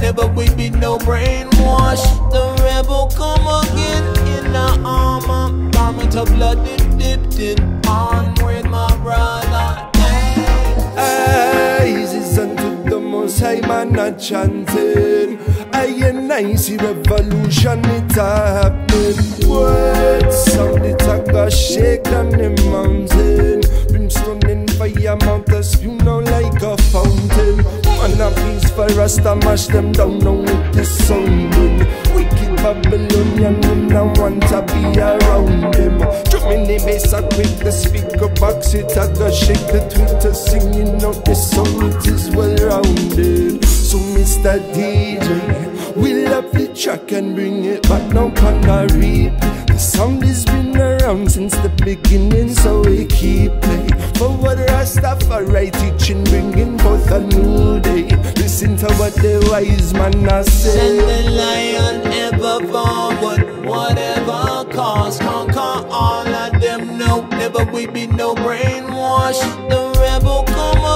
Never we be no brainwash. The rebel come up.